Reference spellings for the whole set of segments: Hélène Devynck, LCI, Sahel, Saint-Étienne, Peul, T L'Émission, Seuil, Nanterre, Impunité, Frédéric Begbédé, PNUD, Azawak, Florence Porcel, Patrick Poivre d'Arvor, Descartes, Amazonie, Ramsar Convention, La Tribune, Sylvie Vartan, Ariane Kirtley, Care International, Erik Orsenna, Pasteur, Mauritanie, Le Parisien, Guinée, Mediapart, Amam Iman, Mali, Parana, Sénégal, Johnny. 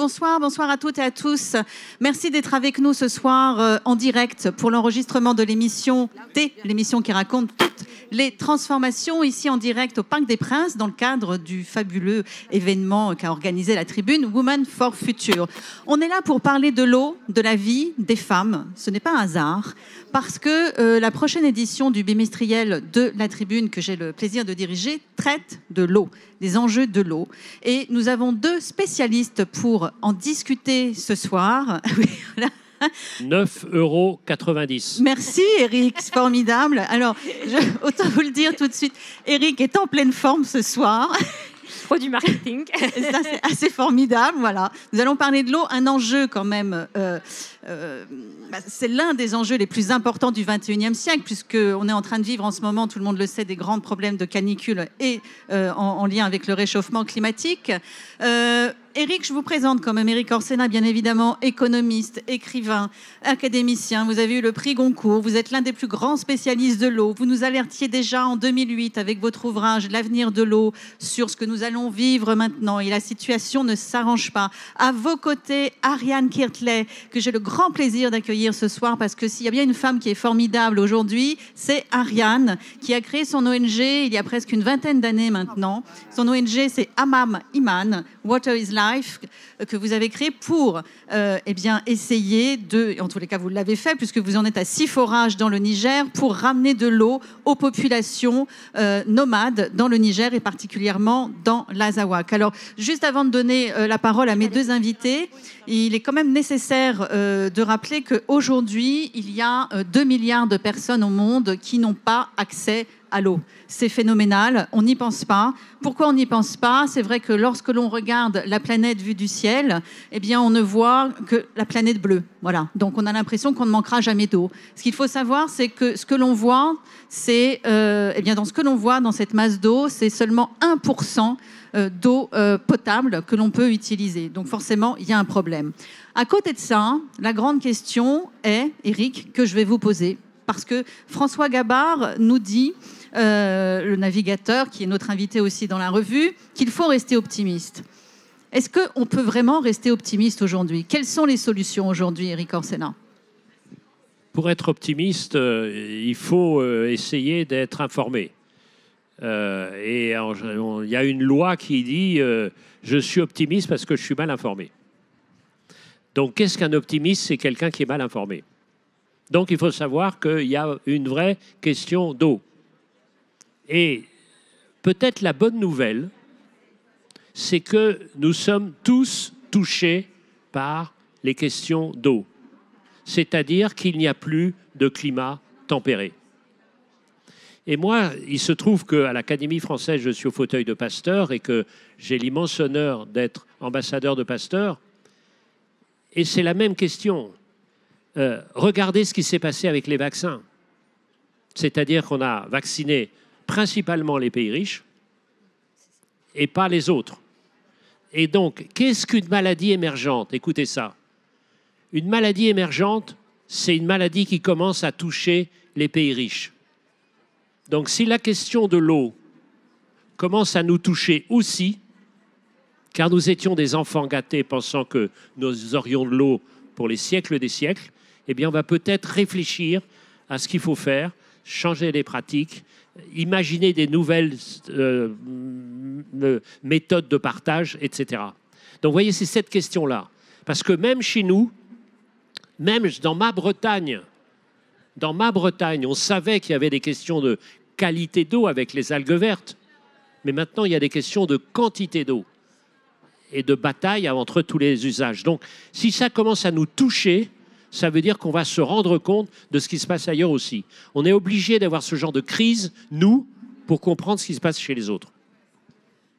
Bonsoir, bonsoir à toutes et à tous. Merci d'être avec nous ce soir en direct pour l'enregistrement de l'émission T, l'émission qui raconte toutes les transformations ici en direct au Parc des Princes dans le cadre du fabuleux événement qu'a organisé la Tribune Women for Future. On est là pour parler de l'eau, de la vie, des femmes. Ce n'est pas un hasard parce que la prochaine édition du bimestriel de la Tribune que j'ai le plaisir de diriger traite de l'eau, des enjeux de l'eau. Et nous avons deux spécialistes pour en discuter ce soir. 9,90 €. Merci Eric, c'est formidable. Alors, autant vous le dire tout de suite, Eric est en pleine forme ce soir. Pro du marketing. Ça, c'est assez formidable, voilà. Nous allons parler de l'eau, un enjeu quand même. C'est l'un des enjeux les plus importants du XXIe siècle, puisqu'on est en train de vivre en ce moment, tout le monde le sait, des grands problèmes de canicule et en lien avec le réchauffement climatique. Eric, je vous présente quand même Erik Orsenna, bien évidemment, économiste, écrivain, académicien. Vous avez eu le prix Goncourt, vous êtes l'un des plus grands spécialistes de l'eau. Vous nous alertiez déjà en 2008 avec votre ouvrage « L'avenir de l'eau » sur ce que nous allons vivre maintenant. Et la situation ne s'arrange pas. À vos côtés, Ariane Kirtley, que j'ai le grand plaisir d'accueillir ce soir, parce que s'il y a bien une femme qui est formidable aujourd'hui, c'est Ariane, qui a créé son ONG il y a presque une vingtaine d'années maintenant. Son ONG, c'est Amam Iman, Water is Life, que vous avez créé pour essayer de, en tous les cas vous l'avez fait puisque vous en êtes à 6 forages dans le Niger, pour ramener de l'eau aux populations nomades dans le Niger et particulièrement dans l'Azawak. Alors juste avant de donner la parole à mes deux invités, il est quand même nécessaire de rappeler qu'aujourd'hui il y a 2 milliards de personnes au monde qui n'ont pas accès à l'eau. C'est phénoménal, on n'y pense pas. Pourquoi on n'y pense pas? C'est vrai que lorsque l'on regarde la planète vue du ciel, eh bien on ne voit que la planète bleue. Voilà. Donc on a l'impression qu'on ne manquera jamais d'eau. Ce qu'il faut savoir, c'est que ce que l'on voit, c'est dans ce que l'on voit dans cette masse d'eau, c'est seulement 1% d'eau potable que l'on peut utiliser. Donc forcément, il y a un problème. À côté de ça, la grande question est, Eric, que je vais vous poser, parce que François Gabard nous dit, le navigateur, qui est notre invité aussi dans la revue, qu'il faut rester optimiste. Est-ce qu'on peut vraiment rester optimiste aujourd'hui? Quelles sont les solutions aujourd'hui, Erik Orsenna? Pour être optimiste, il faut essayer d'être informé. Il y a une loi qui dit je suis optimiste parce que je suis mal informé. Donc, qu'est-ce qu'un optimiste? C'est quelqu'un qui est mal informé. Donc, il faut savoir qu'il y a une vraie question d'eau. Et peut-être la bonne nouvelle, c'est que nous sommes tous touchés par les questions d'eau. C'est-à-dire qu'il n'y a plus de climat tempéré. Et moi, il se trouve qu'à l'Académie française, je suis au fauteuil de Pasteur et que j'ai l'immense honneur d'être ambassadeur de Pasteur. Et c'est la même question. Regardez ce qui s'est passé avec les vaccins. C'est-à-dire qu'on a vacciné principalement les pays riches et pas les autres. Et donc, qu'est-ce qu'une maladie émergente? Écoutez ça. Une maladie émergente, c'est une maladie qui commence à toucher les pays riches. Donc, si la question de l'eau commence à nous toucher aussi, car nous étions des enfants gâtés pensant que nous aurions de l'eau pour les siècles des siècles, eh bien, on va peut-être réfléchir à ce qu'il faut faire, changer les pratiques, imaginer des nouvelles méthodes de partage, etc. Donc, vous voyez, c'est cette question-là. Parce que même chez nous, même dans ma Bretagne, on savait qu'il y avait des questions de qualité d'eau avec les algues vertes. Mais maintenant, il y a des questions de quantité d'eau et de bataille entre tous les usages. Donc, si ça commence à nous toucher, ça veut dire qu'on va se rendre compte de ce qui se passe ailleurs aussi. On est obligé d'avoir ce genre de crise, nous, pour comprendre ce qui se passe chez les autres.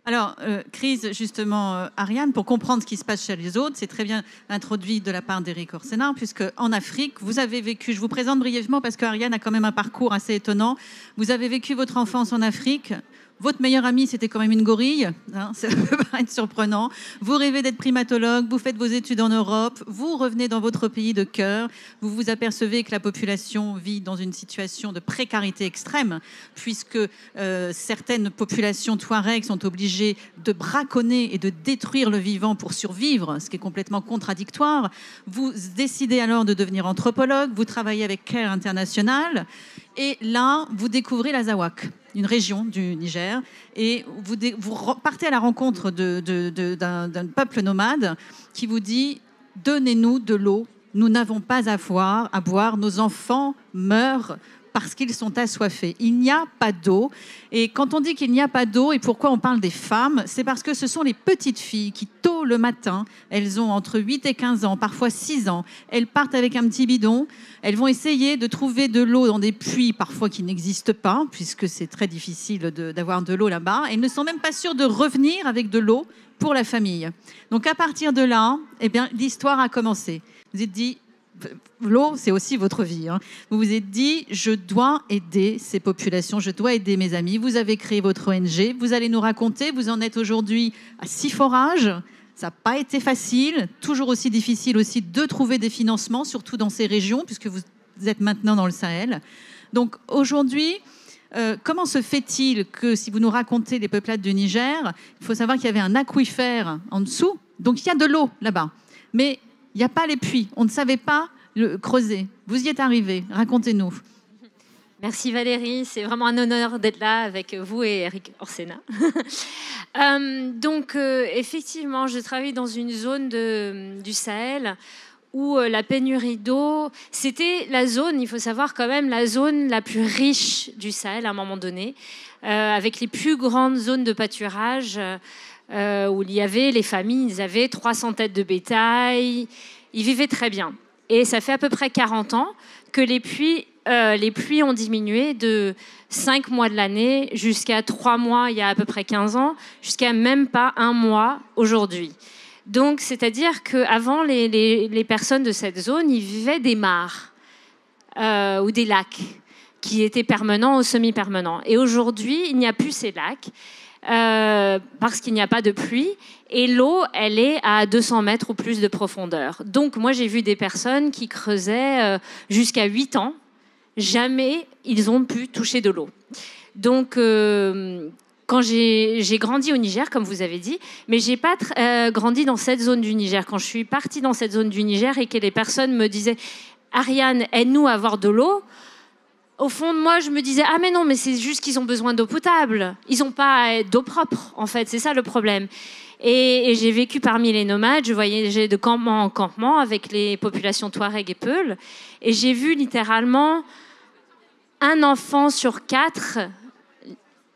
Alors, crise, justement, Ariane, pour comprendre ce qui se passe chez les autres, c'est très bien introduit de la part d'Erik Orsenna, puisque en Afrique, vous avez vécu, je vous présente brièvement parce qu'Ariane a quand même un parcours assez étonnant, vous avez vécu votre enfance en Afrique, Votre meilleure amie, c'était quand même une gorille. Hein, ça peut paraître surprenant. Vous rêvez d'être primatologue, vous faites vos études en Europe, vous revenez dans votre pays de cœur, vous vous apercevez que la population vit dans une situation de précarité extrême, puisque certaines populations touaregs sont obligées de braconner et de détruire le vivant pour survivre, ce qui est complètement contradictoire. Vous décidez alors de devenir anthropologue, vous travaillez avec Care International, et là, vous découvrez l'Azawak, une région du Niger, et vous partez à la rencontre d'un peuple nomade qui vous dit « Donnez-nous de l'eau, nous n'avons pas à boire, nos enfants meurent parce qu'ils sont assoiffés. Il n'y a pas d'eau. » Et quand on dit qu'il n'y a pas d'eau et pourquoi on parle des femmes, c'est parce que ce sont les petites filles qui, tôt le matin, elles ont entre 8 et 15 ans, parfois 6 ans, elles partent avec un petit bidon, elles vont essayer de trouver de l'eau dans des puits parfois qui n'existent pas, puisque c'est très difficile d'avoir de l'eau là-bas. Elles ne sont même pas sûres de revenir avec de l'eau pour la famille. Donc à partir de là, eh bien, l'histoire a commencé. Vous êtes dit... L'eau, c'est aussi votre vie. Hein. Vous vous êtes dit, je dois aider ces populations, je dois aider mes amis. Vous avez créé votre ONG, vous allez nous raconter, vous en êtes aujourd'hui à 6 forages. Ça n'a pas été facile, toujours aussi difficile aussi de trouver des financements, surtout dans ces régions, puisque vous êtes maintenant dans le Sahel. Donc aujourd'hui... comment se fait-il que, si vous nous racontez les peuplades du Niger, il faut savoir qu'il y avait un aquifère en dessous, donc il y a de l'eau là-bas. Mais il n'y a pas les puits, on ne savait pas le creuser. Vous y êtes arrivés, racontez-nous. Merci Valérie, c'est vraiment un honneur d'être là avec vous et Erik Orsenna. Donc effectivement, je travaille dans une zone du Sahel où la pénurie d'eau, c'était la zone, il faut savoir quand même, la zone la plus riche du Sahel à un moment donné, avec les plus grandes zones de pâturage où il y avait les familles, ils avaient 300 têtes de bétail, ils vivaient très bien. Et ça fait à peu près 40 ans que les pluies ont diminué de 5 mois de l'année jusqu'à 3 mois il y a à peu près 15 ans, jusqu'à même pas 1 mois aujourd'hui. Donc, c'est-à-dire qu'avant, les personnes de cette zone, ils vivaient des mares ou des lacs qui étaient permanents ou semi-permanents. Et aujourd'hui, il n'y a plus ces lacs parce qu'il n'y a pas de pluie. Et l'eau, elle est à 200 mètres ou plus de profondeur. Donc, moi, j'ai vu des personnes qui creusaient jusqu'à 8 ans. Jamais ils ont pu toucher de l'eau. Donc... Quand j'ai grandi au Niger, comme vous avez dit, mais je n'ai pas grandi dans cette zone du Niger. Quand je suis partie dans cette zone du Niger et que les personnes me disaient « Ariane, aide-nous à avoir de l'eau », au fond de moi, je me disais « Ah mais non, mais c'est juste qu'ils ont besoin d'eau potable. Ils n'ont pas d'eau propre, en fait. C'est ça le problème. » Et j'ai vécu parmi les nomades, je voyageais de campement en campement avec les populations Touareg et Peul. Et j'ai vu littéralement un enfant sur 4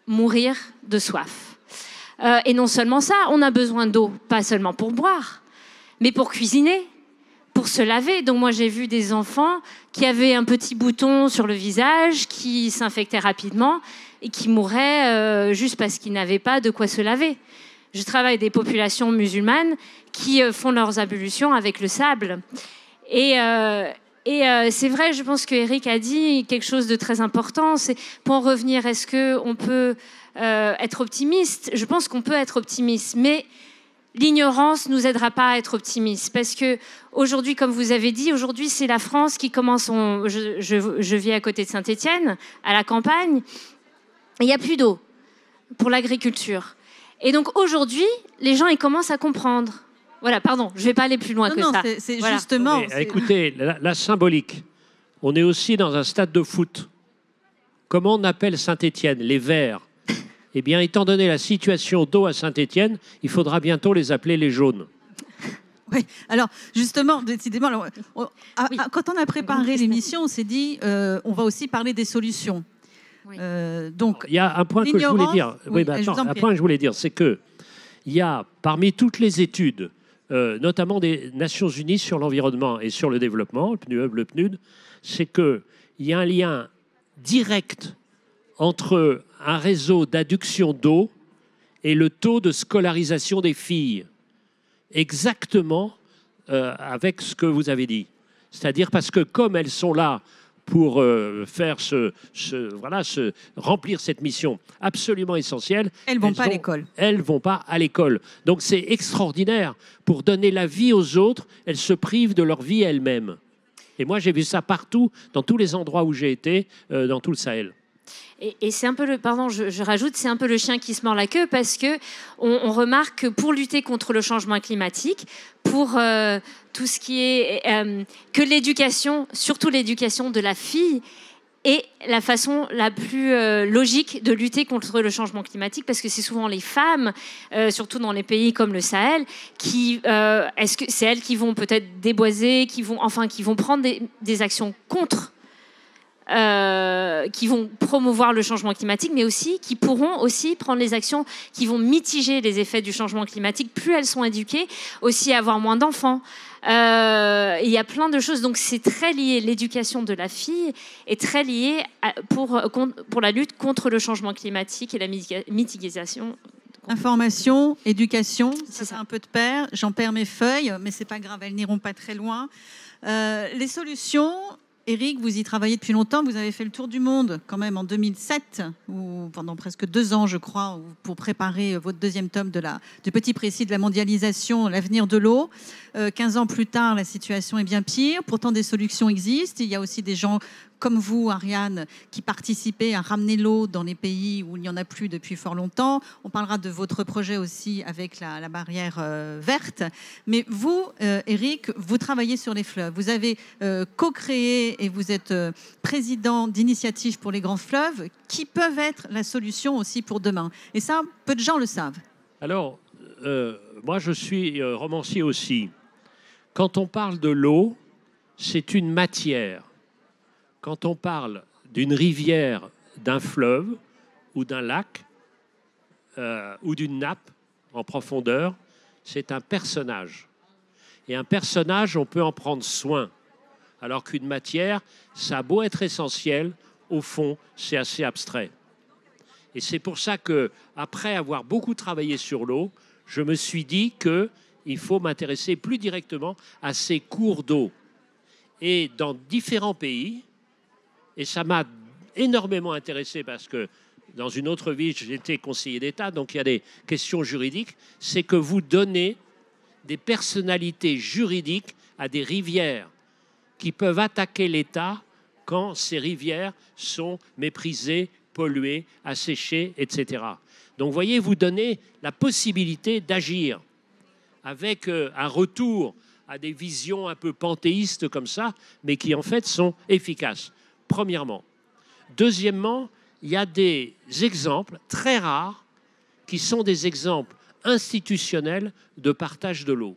mourir de soif. Et non seulement ça, on a besoin d'eau, pas seulement pour boire, mais pour cuisiner, pour se laver. Donc moi, j'ai vu des enfants qui avaient un petit bouton sur le visage, qui s'infectaient rapidement et qui mouraient juste parce qu'ils n'avaient pas de quoi se laver. Je travaille avec des populations musulmanes qui font leurs ablutions avec le sable. Et c'est vrai, je pense qu'Eric a dit quelque chose de très important. C'est, pour en revenir, est-ce qu'on peut être optimiste? Je pense qu'on peut être optimiste, mais l'ignorance ne nous aidera pas à être optimiste. Parce qu'aujourd'hui, comme vous avez dit, aujourd'hui, c'est la France qui commence... Je vis à côté de Saint-Étienne, à la campagne. Il n'y a plus d'eau pour l'agriculture. Et donc aujourd'hui, les gens ils commencent à comprendre. Voilà, pardon, je ne vais pas aller plus loin que ça. C'est voilà. Justement... Mais, écoutez, la symbolique, on est aussi dans un stade de foot. Comment on appelle Saint-Étienne? Les Verts. Eh bien, étant donné la situation d'eau à Saint-Étienne, il faudra bientôt les appeler les Jaunes. Oui, alors justement, décidément, alors, quand on a préparé l'émission, on s'est dit, on va aussi parler des solutions. Oui. Donc, il y a un point que je voulais dire. Oui, bah, attends, un point que je voulais dire, c'est qu'il y a, parmi toutes les études, notamment des Nations Unies sur l'environnement et sur le développement, le PNUD, c'est qu'il y a un lien direct entre un réseau d'adduction d'eau et le taux de scolarisation des filles, exactement avec ce que vous avez dit. C'est-à-dire parce que comme elles sont là pour faire remplir cette mission absolument essentielle. Elles ne vont pas à l'école. Elles ne vont pas à l'école. Donc c'est extraordinaire. Pour donner la vie aux autres, elles se privent de leur vie elles-mêmes. Et moi, j'ai vu ça partout, dans tous les endroits où j'ai été, dans tout le Sahel. Et c'est un peu le, pardon, je rajoute, c'est un peu le chien qui se mord la queue, parce que on remarque que pour lutter contre le changement climatique, pour tout ce qui est que l'éducation, surtout l'éducation de la fille, est la façon la plus logique de lutter contre le changement climatique, parce que c'est souvent les femmes, surtout dans les pays comme le Sahel, qui est-ce que c'est elles qui vont peut-être déboiser, qui vont prendre des actions contre. Qui vont promouvoir le changement climatique, mais aussi qui pourront aussi prendre les actions qui vont mitiger les effets du changement climatique. Plus elles sont éduquées, aussi avoir moins d'enfants. Il y a plein de choses. Donc c'est très lié. L'éducation de la fille est très liée pour la lutte contre le changement climatique et la mitigation. Information, éducation, ça fait un peu de pair. J'en perds mes feuilles, mais c'est pas grave, elles n'iront pas très loin. Les solutions... Eric, vous y travaillez depuis longtemps, vous avez fait le tour du monde quand même en 2007, ou pendant presque 2 ans, je crois, pour préparer votre 2e tome du petit précis de la mondialisation, l'avenir de l'eau. 15 ans plus tard, la situation est bien pire, pourtant des solutions existent. Il y a aussi des gens comme vous, Ariane, qui participaient à ramener l'eau dans les pays où il n'y en a plus depuis fort longtemps. On parlera de votre projet aussi avec la barrière verte. Mais vous, Eric, vous travaillez sur les fleuves. Vous avez co-créé et vous êtes président d'initiatives pour les grands fleuves qui peuvent être la solution aussi pour demain. Et ça, peu de gens le savent. Alors, moi, je suis romancier aussi. Quand on parle de l'eau, c'est une matière. Quand on parle d'une rivière, d'un fleuve ou d'un lac ou d'une nappe en profondeur, c'est un personnage. Et un personnage, on peut en prendre soin. Alors qu'une matière, ça a beau être essentiel, au fond, c'est assez abstrait. Et c'est pour ça que, après avoir beaucoup travaillé sur l'eau, je me suis dit qu'il faut m'intéresser plus directement à ces cours d'eau. Et dans différents pays... Et ça m'a énormément intéressé parce que dans une autre vie, j'étais conseiller d'État, donc il y a des questions juridiques. C'est que vous donnez des personnalités juridiques à des rivières qui peuvent attaquer l'État quand ces rivières sont méprisées, polluées, asséchées, etc. Donc, voyez, vous donnez la possibilité d'agir avec un retour à des visions un peu panthéistes comme ça, mais qui en fait sont efficaces. Premièrement. Deuxièmement, il y a des exemples très rares qui sont des exemples institutionnels de partage de l'eau.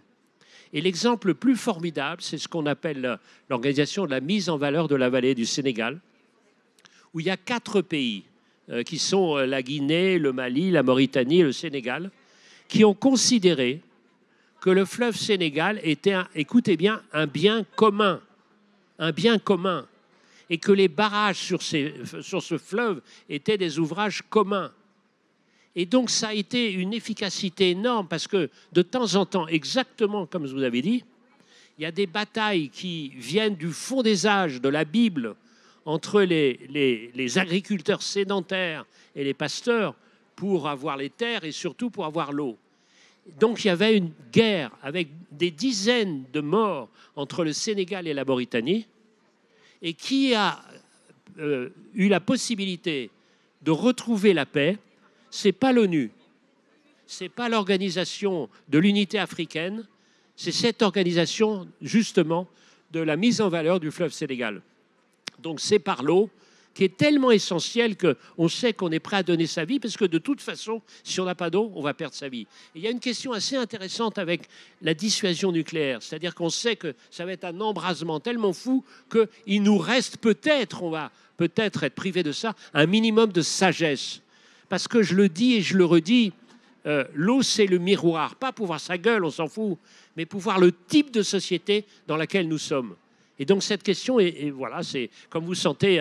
Et l'exemple le plus formidable, c'est ce qu'on appelle l'organisation de la mise en valeur de la vallée du Sénégal, où il y a 4 pays, qui sont la Guinée, le Mali, la Mauritanie et le Sénégal, qui ont considéré que le fleuve Sénégal était, écoutez bien, un bien commun. Un bien commun. Et que les barrages sur ce fleuve étaient des ouvrages communs. Et donc, ça a été une efficacité énorme, parce que de temps en temps, exactement comme je vous avais dit, il y a des batailles qui viennent du fond des âges, de la Bible, entre les agriculteurs sédentaires et les pasteurs pour avoir les terres et surtout pour avoir l'eau. Donc, il y avait une guerre avec des dizaines de morts entre le Sénégal et la Mauritanie. Et qui a eu la possibilité de retrouver la paix, ce n'est pas l'ONU, ce n'est pas l'organisation de l'unité africaine, c'est cette organisation, justement, de la mise en valeur du fleuve Sénégal. Donc c'est par l'eau qui est tellement essentielle qu'on sait qu'on est prêt à donner sa vie, parce que de toute façon, si on n'a pas d'eau, on va perdre sa vie. Et il y a une question assez intéressante avec la dissuasion nucléaire, c'est-à-dire qu'on sait que ça va être un embrasement tellement fou qu'il nous reste peut-être, on va peut-être être privé de ça, un minimum de sagesse. Parce que je le dis et je le redis, l'eau, c'est le miroir. Pas pour voir sa gueule, on s'en fout, mais pour voir le type de société dans laquelle nous sommes. Et donc cette question, et voilà, c'est comme vous sentez...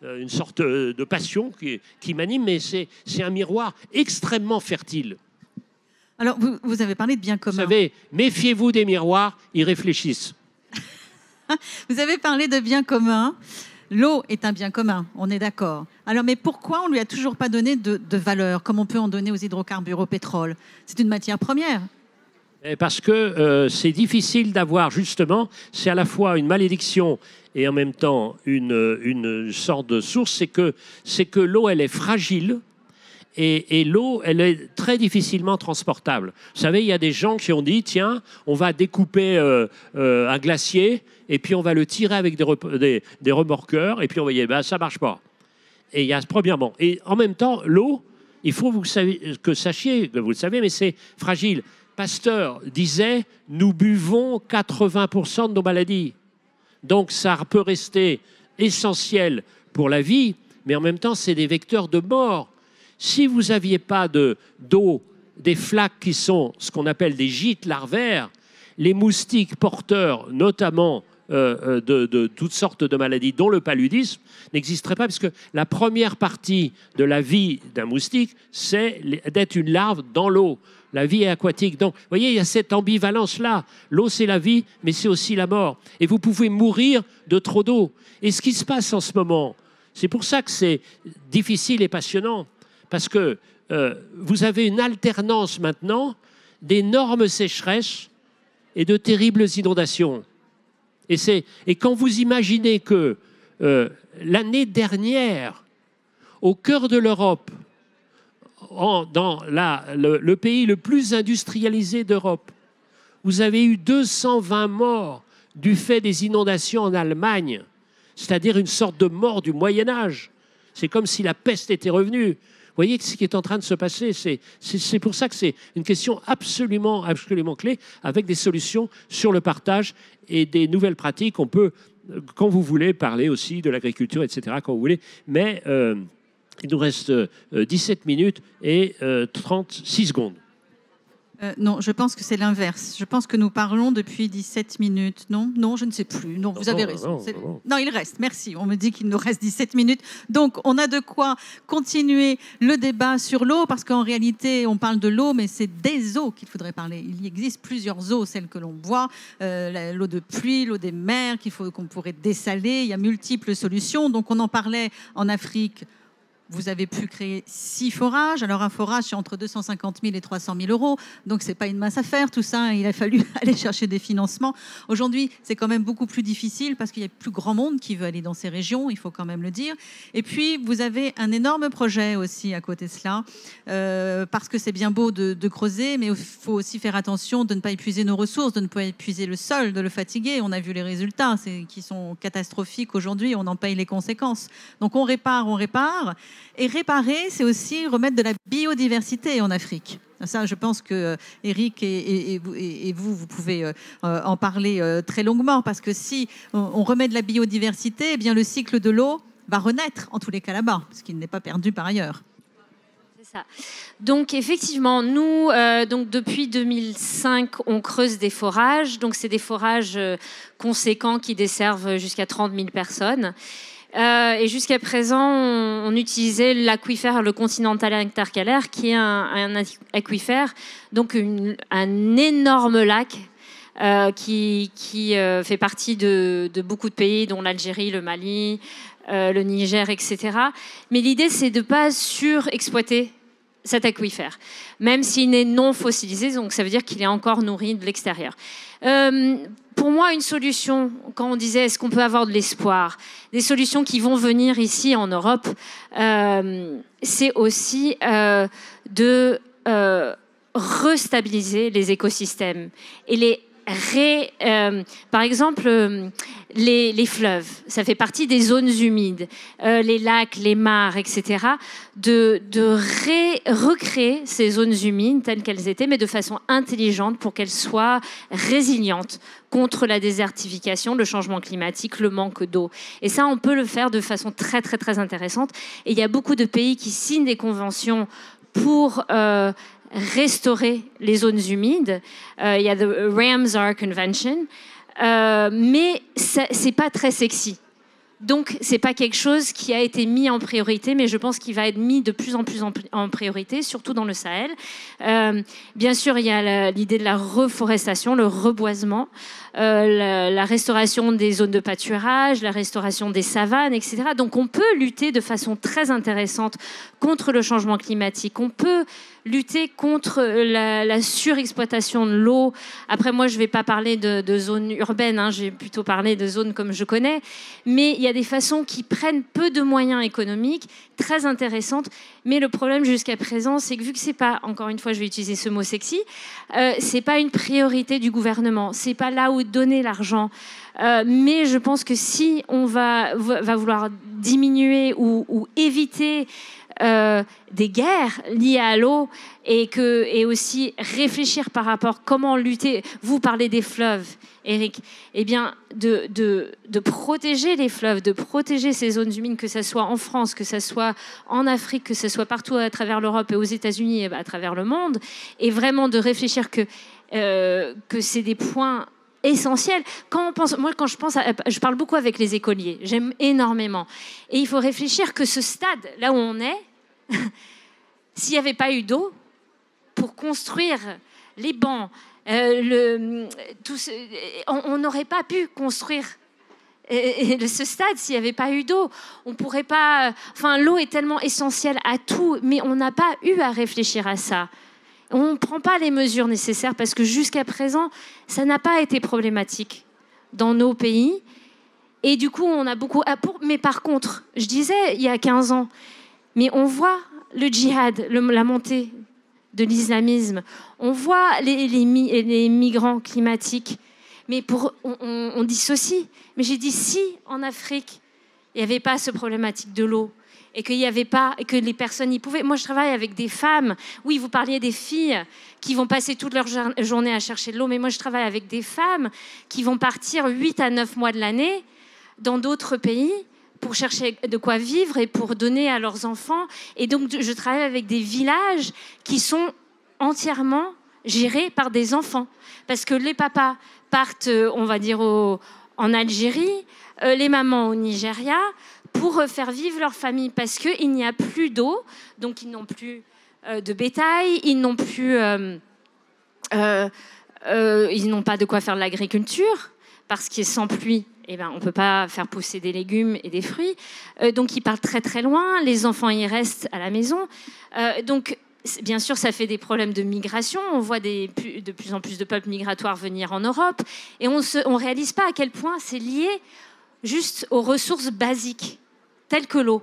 une sorte de passion qui m'anime, mais c'est un miroir extrêmement fertile. Alors, vous avez parlé de bien commun. Vous savez, méfiez-vous des miroirs, ils réfléchissent. Vous avez parlé de bien commun. L'eau est un bien commun, on est d'accord. Alors, mais pourquoi on ne lui a toujours pas donné de valeur, comme on peut en donner aux hydrocarbures, au pétrole? C'est une matière première. Et parce que c'est difficile d'avoir, justement, c'est à la fois une malédiction et en même temps une sorte de source, c'est que l'eau, elle est fragile. Et l'eau, elle est très difficilement transportable. Vous savez, il y a des gens qui ont dit, tiens, on va découper un glacier et puis on va le tirer avec des remorqueurs et puis on va dire, ben, ça ne marche pas. Et il y a, premièrement, et en même temps, l'eau, il faut que vous le sachiez, mais c'est fragile. Pasteur disait, nous buvons 80% de nos maladies. Donc ça peut rester essentiel pour la vie, mais en même temps, c'est des vecteurs de mort. Si vous n'aviez pas d'eau, des flaques qui sont ce qu'on appelle des gîtes larvaires, les moustiques porteurs, notamment de toutes sortes de maladies, dont le paludisme, n'existeraient pas, puisque la première partie de la vie d'un moustique, c'est d'être une larve dans l'eau. La vie est aquatique. Donc, vous voyez, il y a cette ambivalence-là. L'eau, c'est la vie, mais c'est aussi la mort. Et vous pouvez mourir de trop d'eau. Et ce qui se passe en ce moment, c'est pour ça que c'est difficile et passionnant. Parce que vous avez une alternance maintenant d'énormes sécheresses et de terribles inondations. Et quand vous imaginez que l'année dernière, au cœur de l'Europe, dans le pays le plus industrialisé d'Europe, vous avez eu 220 morts du fait des inondations en Allemagne, c'est-à-dire une sorte de mort du Moyen-Âge. C'est comme si la peste était revenue. Vous voyez ce qui est en train de se passer, c'est pour ça que c'est une question absolument, absolument clé, avec des solutions sur le partage et des nouvelles pratiques. On peut, quand vous voulez, parler aussi de l'agriculture, etc., quand vous voulez. Mais il nous reste 17 minutes et 36 secondes. Non, je pense que c'est l'inverse. Je pense que nous parlons depuis 17 minutes. Non, je ne sais plus. Non, vous avez raison. Non, il reste. Merci. On me dit qu'il nous reste 17 minutes. Donc, on a de quoi continuer le débat sur l'eau, parce qu'en réalité, on parle de l'eau, mais c'est des eaux qu'il faudrait parler. Il existe plusieurs eaux, celles que l'on boit, l'eau de pluie, l'eau des mers, qu'on pourrait dessaler. Il y a multiples solutions. Donc, on en parlait en Afrique. Vous avez pu créer 6 forages. Alors, un forage, c'est entre 250 000 et 300 000 euros. Donc, ce n'est pas une mince affaire, tout ça. Il a fallu aller chercher des financements. Aujourd'hui, c'est quand même beaucoup plus difficile parce qu'il y a plus grand monde qui veut aller dans ces régions, il faut quand même le dire. Et puis, vous avez un énorme projet aussi à côté de cela, parce que c'est bien beau de creuser, mais il faut aussi faire attention de ne pas épuiser nos ressources, de ne pas épuiser le sol, de le fatiguer. On a vu les résultats qui sont catastrophiques aujourd'hui. On en paye les conséquences. Donc, on répare. Et réparer, c'est aussi remettre de la biodiversité en Afrique. Ça, je pense que Eric et vous pouvez en parler très longuement, parce que si on remet de la biodiversité, eh bien le cycle de l'eau va renaître, en tous les cas là-bas, parce qu'il n'est pas perdu par ailleurs. Ça. Donc effectivement, nous, donc depuis 2005, on creuse des forages. Donc c'est des forages conséquents qui desservent jusqu'à 30 000 personnes. Et jusqu'à présent, on utilisait l'aquifère, le continental intercalaire, qui est un aquifère, donc un énorme lac qui fait partie de beaucoup de pays, dont l'Algérie, le Mali, le Niger, etc. Mais l'idée, c'est de ne pas surexploiter cet aquifère, même s'il n'est non fossilisé, donc ça veut dire qu'il est encore nourri de l'extérieur. Pour moi, une solution, quand on disait est-ce qu'on peut avoir de l'espoir, des solutions qui vont venir ici en Europe, c'est aussi de restabiliser les écosystèmes et les par exemple, les fleuves, ça fait partie des zones humides, les lacs, les mares, etc., recréer ces zones humides telles qu'elles étaient, mais de façon intelligente pour qu'elles soient résilientes contre la désertification, le changement climatique, le manque d'eau. Et ça, on peut le faire de façon très, très, très intéressante. Et il y a beaucoup de pays qui signent des conventions pour restaurer les zones humides. Il y a the Ramsar Convention, mais ce n'est pas très sexy. Donc, ce n'est pas quelque chose qui a été mis en priorité, mais je pense qu'il va être mis de plus en priorité, surtout dans le Sahel. Bien sûr, il y a l'idée de la reforestation, le reboisement, la restauration des zones de pâturage, la restauration des savanes, etc. Donc, on peut lutter de façon très intéressante contre le changement climatique. On peut lutter contre la surexploitation de l'eau. Après, moi, je ne vais pas parler de zones urbaines, hein, je vais plutôt parler de zones comme je connais. Mais il y a des façons qui prennent peu de moyens économiques, très intéressantes. Mais le problème jusqu'à présent, c'est que vu que c'est pas, encore une fois, je vais utiliser ce mot sexy, c'est pas une priorité du gouvernement. C'est pas là où donner l'argent. Mais je pense que si on va vouloir diminuer ou éviter des guerres liées à l'eau et aussi réfléchir par rapport à comment lutter. Vous parlez des fleuves, Eric. Eh bien, de protéger les fleuves, de protéger ces zones humides, que ce soit en France, que ce soit en Afrique, que ce soit partout à travers l'Europe et aux États-Unis et à travers le monde, et vraiment de réfléchir que c'est des points essentiel. Quand on pense, moi, quand je pense, je parle beaucoup avec les écoliers. J'aime énormément. Et il faut réfléchir que ce stade, là où on est, s'il n'y avait pas eu d'eau pour construire les bancs, on n'aurait pas pu construire ce stade s'il n'y avait pas eu d'eau. On pourrait pas. Enfin, l'eau est tellement essentielle à tout, mais on n'a pas eu à réfléchir à ça. On ne prend pas les mesures nécessaires parce que jusqu'à présent, ça n'a pas été problématique dans nos pays. Et du coup, on a beaucoup... Mais par contre, je disais il y a 15 ans, mais on voit le djihad, la montée de l'islamisme. On voit les migrants climatiques. Mais on dissocie. Mais j'ai dit, si en Afrique, il n'y avait pas cette problématique de l'eau, et qu'il n'y avait pas, et que les personnes y pouvaient. Moi, je travaille avec des femmes. Oui, vous parliez des filles qui vont passer toute leur journée à chercher de l'eau, mais moi, je travaille avec des femmes qui vont partir 8 à 9 mois de l'année dans d'autres pays pour chercher de quoi vivre et pour donner à leurs enfants. Et donc, je travaille avec des villages qui sont entièrement gérés par des enfants. Parce que les papas partent, on va dire, en Algérie, les mamans au Nigeria, pour faire vivre leur famille, parce qu'il n'y a plus d'eau, donc ils n'ont plus de bétail, ils n'ont plus, ils n'ont pas de quoi faire de l'agriculture, parce que sans pluie, eh ben, on ne peut pas faire pousser des légumes et des fruits, donc ils partent très très loin, les enfants y restent à la maison, donc bien sûr ça fait des problèmes de migration, on voit de plus en plus de peuples migratoires venir en Europe, et on ne réalise pas à quel point c'est lié juste aux ressources basiques, telles que l'eau.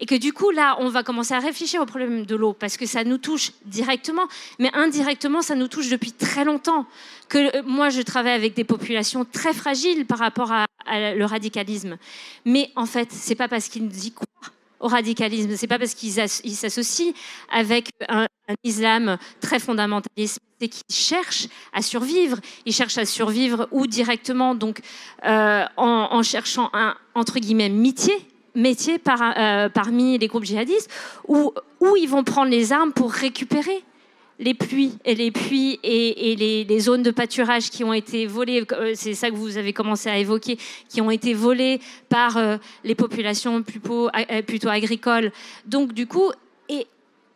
Et que du coup, là, on va commencer à réfléchir au problème de l'eau, parce que ça nous touche directement, mais indirectement, ça nous touche depuis très longtemps. Que moi, je travaille avec des populations très fragiles par rapport à le radicalisme. Mais en fait, c'est pas parce qu'ils disent quoi au radicalisme, c'est pas parce qu'ils s'associent avec un islam très fondamentaliste, c'est qu'ils cherchent à survivre. Ils cherchent à survivre ou directement, donc en cherchant un entre guillemets métier parmi les groupes djihadistes, où ils vont prendre les armes pour récupérer les zones de pâturage qui ont été volées, c'est ça que vous avez commencé à évoquer, qui ont été volées par les populations plutôt agricoles. Donc du coup,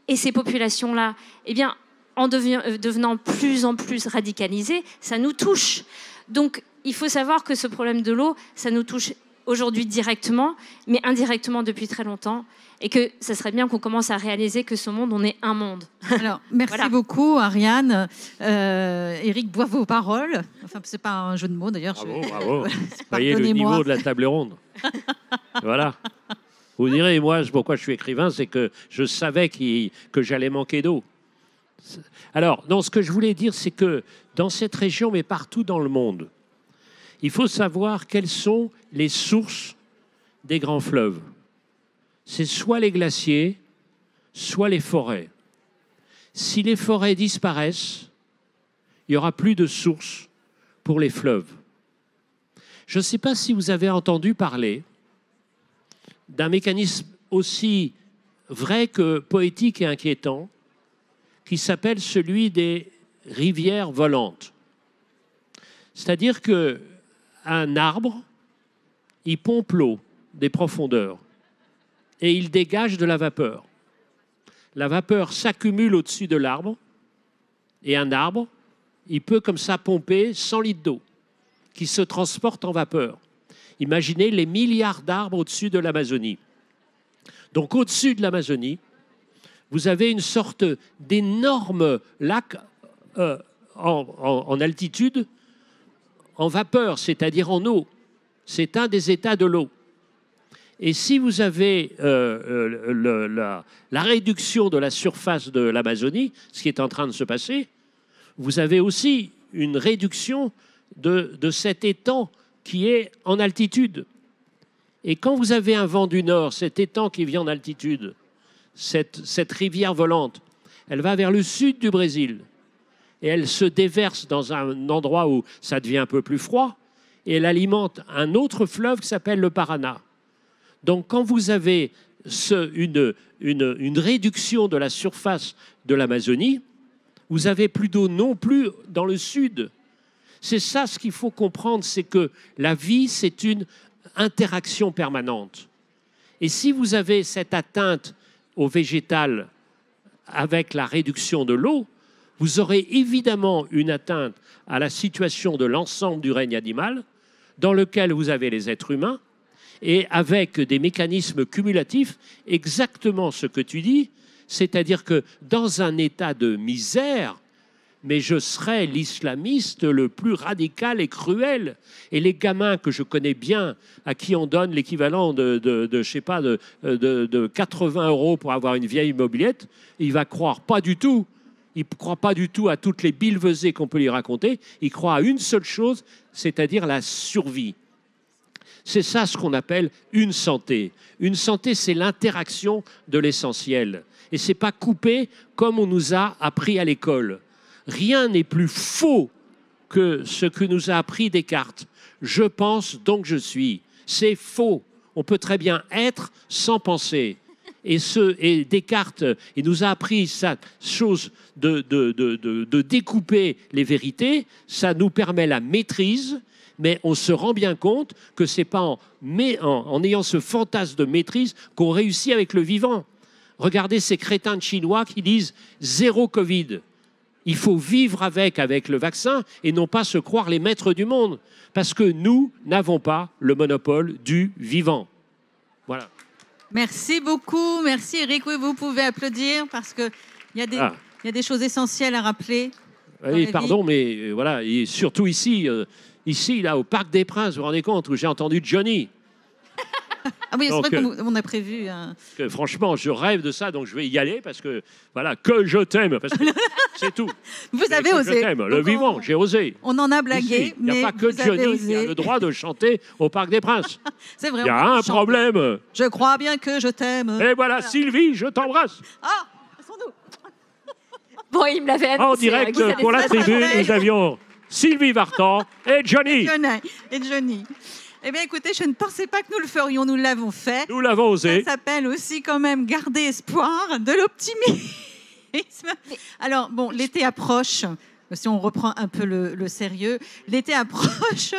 et ces populations-là, eh bien, en devenant plus en plus radicalisées, ça nous touche. Donc il faut savoir que ce problème de l'eau, ça nous touche aujourd'hui directement, mais indirectement depuis très longtemps, et que ça serait bien qu'on commence à réaliser que ce monde, on est un monde. Alors, merci beaucoup, Ariane. Eric boit vos paroles. Enfin, c'est pas un jeu de mots, d'ailleurs. Bravo, bravo. Voilà, voyez le niveau de la table ronde. Voilà. Vous direz, moi, pourquoi je suis écrivain, c'est que je savais que j'allais manquer d'eau. Alors, non, ce que je voulais dire, c'est que dans cette région, mais partout dans le monde, il faut savoir quelles sont les sources des grands fleuves. C'est soit les glaciers, soit les forêts. Si les forêts disparaissent, il n'y aura plus de sources pour les fleuves. Je ne sais pas si vous avez entendu parler d'un mécanisme aussi vrai que poétique et inquiétant qui s'appelle celui des rivières volantes. C'est-à-dire que un arbre, il pompe l'eau des profondeurs et il dégage de la vapeur. La vapeur s'accumule au-dessus de l'arbre et un arbre, il peut comme ça pomper 100 litres d'eau qui se transporte en vapeur. Imaginez les milliards d'arbres au-dessus de l'Amazonie. Donc au-dessus de l'Amazonie, vous avez une sorte d'énorme lac en altitude, en vapeur, c'est-à-dire en eau. C'est un des états de l'eau. Et si vous avez la réduction de la surface de l'Amazonie, ce qui est en train de se passer, vous avez aussi une réduction de cet étang qui est en altitude. Et quand vous avez un vent du nord, cet étang qui vient en altitude, cette rivière volante, elle va vers le sud du Brésil et elle se déverse dans un endroit où ça devient un peu plus froid et elle alimente un autre fleuve qui s'appelle le Parana. Donc quand vous avez une réduction de la surface de l'Amazonie, vous n'avez plus d'eau non plus dans le sud. C'est ça ce qu'il faut comprendre, c'est que la vie, c'est une interaction permanente. Et si vous avez cette atteinte au végétal avec la réduction de l'eau, vous aurez évidemment une atteinte à la situation de l'ensemble du règne animal, dans lequel vous avez les êtres humains, et avec des mécanismes cumulatifs, exactement ce que tu dis, c'est-à-dire que dans un état de misère, mais je serais l'islamiste le plus radical et cruel. Et les gamins que je connais bien, à qui on donne l'équivalent de 80 € pour avoir une vieille mobilette, il va croire pas du tout. Il ne croit pas du tout à toutes les billevesées qu'on peut lui raconter. Il croit à une seule chose, c'est-à-dire la survie. C'est ça ce qu'on appelle une santé. Une santé, c'est l'interaction de l'essentiel. Et ce n'est pas coupé comme on nous a appris à l'école. Rien n'est plus faux que ce que nous a appris Descartes. Je pense, donc je suis. C'est faux. On peut très bien être sans penser. Et Descartes, il nous a appris cette chose de découper les vérités. Ça nous permet la maîtrise, mais on se rend bien compte que ce n'est pas en ayant ce fantasme de maîtrise qu'on réussit avec le vivant. Regardez ces crétins de Chinois qui disent « zéro Covid ». Il faut vivre avec le vaccin et non pas se croire les maîtres du monde. Parce que nous n'avons pas le monopole du vivant. Voilà. Merci beaucoup. Merci Eric. Oui, vous pouvez applaudir parce qu'il y a des choses essentielles à rappeler. Oui, pardon, mais voilà. Et surtout ici, là, au Parc des Princes, vous vous rendez compte, où j'ai entendu Johnny. Ah oui, c'est vrai qu'on a prévu. Que, franchement, je rêve de ça, donc je vais y aller parce que, voilà, que je t'aime. C'est tout. Vous avez osé. Le vivant, j'ai osé. On en a blagué. Il n'y a pas que Johnny qui a le droit de chanter au Parc des Princes. C'est vrai. Il y a un problème. Je crois bien que je t'aime. Et voilà, Sylvie, je t'embrasse. Ah, sans doute. Bon, il me l'avait annoncé. En direct pour La Tribune, nous avions Sylvie Vartan et Johnny. Et Johnny. Eh bien, écoutez, je ne pensais pas que nous le ferions. Nous l'avons fait. Nous l'avons osé. Ça s'appelle aussi quand même garder espoir, de l'optimisme. Alors, bon, l'été approche. Si on reprend un peu le sérieux, l'été approche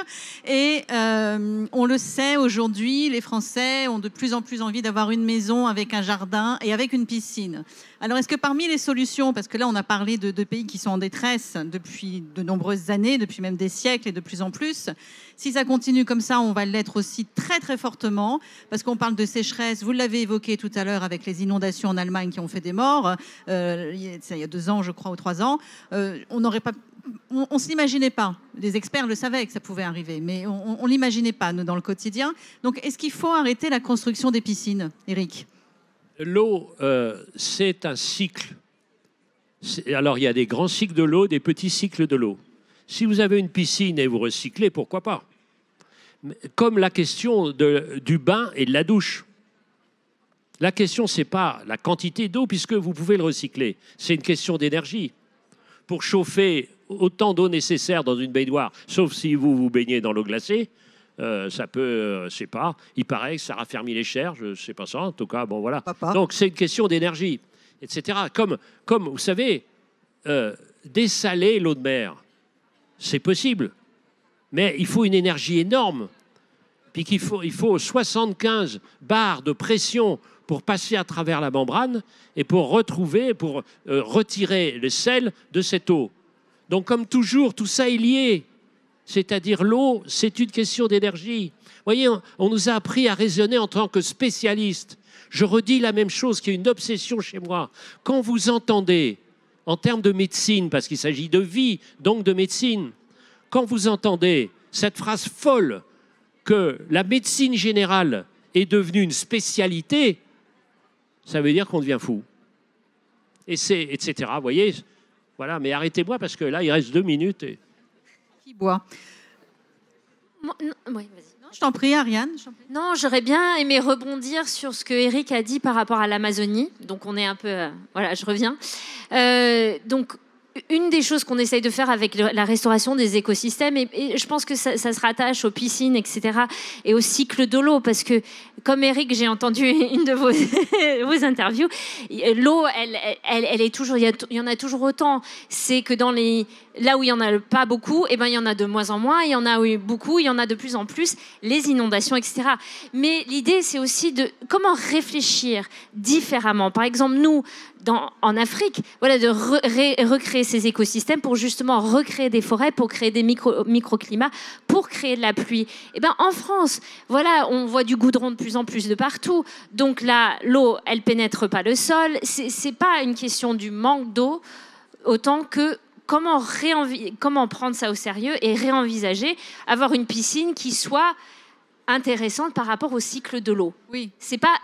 et on le sait aujourd'hui, les Français ont de plus en plus envie d'avoir une maison avec un jardin et avec une piscine. Alors est-ce que parmi les solutions, parce que là on a parlé de pays qui sont en détresse depuis de nombreuses années, depuis même des siècles et de plus en plus, si ça continue comme ça, on va l'être aussi très très fortement, parce qu'on parle de sécheresse, vous l'avez évoqué tout à l'heure avec les inondations en Allemagne qui ont fait des morts, il y a 2 ans je crois ou 3 ans, on aurait on ne s'imaginait pas. Les experts le savaient que ça pouvait arriver, mais on ne l'imaginait pas, nous, dans le quotidien. Donc, est-ce qu'il faut arrêter la construction des piscines, Eric? L'eau, c'est un cycle. Alors, il y a des grands cycles de l'eau, des petits cycles de l'eau. Si vous avez une piscine et vous recyclez, pourquoi pas? Comme la question du bain et de la douche. La question, ce n'est pas la quantité d'eau, puisque vous pouvez le recycler. C'est une question d'énergie. Pour chauffer autant d'eau nécessaire dans une baignoire, sauf si vous baignez dans l'eau glacée, ça peut, je sais pas, il paraît que ça raffermit les chairs, je sais pas ça, en tout cas, bon voilà. Papa. Donc c'est une question d'énergie, etc. Comme vous savez, dessaler l'eau de mer, c'est possible, mais il faut une énergie énorme. puis qu'il faut, 75 bars de pression pour passer à travers la membrane et pour retrouver, pour retirer les sels de cette eau. Donc, comme toujours, tout ça est lié. C'est-à-dire l'eau, c'est une question d'énergie. Vous voyez, on nous a appris à raisonner en tant que spécialistes. Je redis la même chose qui est une obsession chez moi. Quand vous entendez, en termes de médecine, parce qu'il s'agit de vie, donc de médecine, quand vous entendez cette phrase folle que la médecine générale est devenue une spécialité, ça veut dire qu'on devient fou. Et c'est, etc. Vous voyez, voilà, mais arrêtez-moi parce que là, il reste 2 minutes et... Qui boit. Moi, non, oui, vas-y. Non, je t'en prie, Ariane. Non, j'aurais bien aimé rebondir sur ce que Eric a dit par rapport à l'Amazonie. Donc, on est un peu... voilà, je reviens. Donc, une des choses qu'on essaye de faire avec la restauration des écosystèmes, et je pense que ça se rattache aux piscines, etc., et au cycle de l'eau, parce que, comme Eric, j'ai entendu une de vos, vos interviews, l'eau, elle est toujours, il y en a toujours autant. C'est que dans les... Là où il n'y en a pas beaucoup, eh ben, il y en a de moins en moins, il y en a eu beaucoup, il y en a de plus en plus, les inondations, etc. Mais l'idée, c'est aussi de comment réfléchir différemment. Par exemple, nous, en Afrique, voilà, de recréer ces écosystèmes pour justement recréer des forêts, pour créer des microclimats, pour créer de la pluie. Eh ben, en France, voilà, on voit du goudron de plus en plus de partout. Donc là, l'eau, elle ne pénètre pas le sol. Ce n'est pas une question du manque d'eau, autant que... Comment prendre ça au sérieux et réenvisager, avoir une piscine qui soit intéressante par rapport au cycle de l'eau. Oui. C'est pas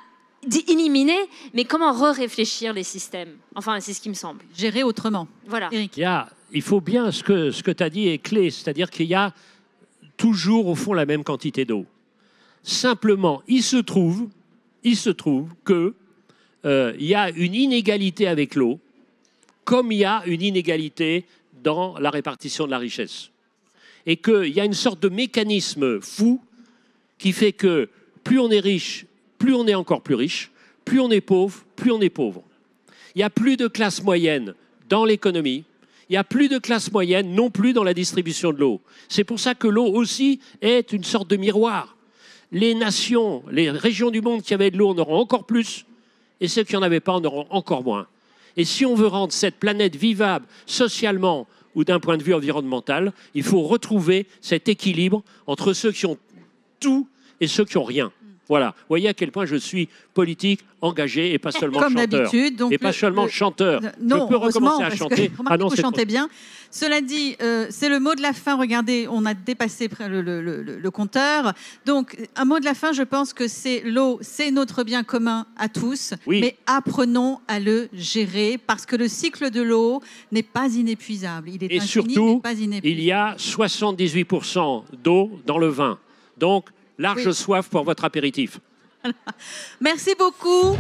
éliminer, mais comment réfléchir les systèmes. Enfin, c'est ce qui me semble. Gérer autrement. Voilà. Eric. Il faut bien, ce que tu as dit est clé, c'est-à-dire qu'il y a toujours au fond la même quantité d'eau. Simplement, il se trouve que il y a une inégalité avec l'eau, comme il y a une inégalité dans la répartition de la richesse. Et qu'il y a une sorte de mécanisme fou qui fait que plus on est riche, plus on est encore plus riche, plus on est pauvre, plus on est pauvre. Il n'y a plus de classe moyenne dans l'économie, il n'y a plus de classe moyenne non plus dans la distribution de l'eau. C'est pour ça que l'eau aussi est une sorte de miroir. Les nations, les régions du monde qui avaient de l'eau en auront encore plus, et ceux qui n'en avaient pas en auront encore moins. Et si on veut rendre cette planète vivable socialement ou d'un point de vue environnemental, il faut retrouver cet équilibre entre ceux qui ont tout et ceux qui n'ont rien. Voilà. Vous voyez à quel point je suis politique, engagé et pas seulement comme chanteur. Donc et pas seulement chanteur. Non, je peux recommencer à chanter. Ah non, vous chantez bien. Cela dit, c'est le mot de la fin. Regardez, on a dépassé le compteur. Donc, un mot de la fin, je pense que c'est l'eau, c'est notre bien commun à tous. Oui. Mais apprenons à le gérer parce que le cycle de l'eau n'est pas inépuisable. Il est infini, surtout, pas inépuisable. Il y a 78% d'eau dans le vin. Donc, large soif pour votre apéritif. Merci beaucoup.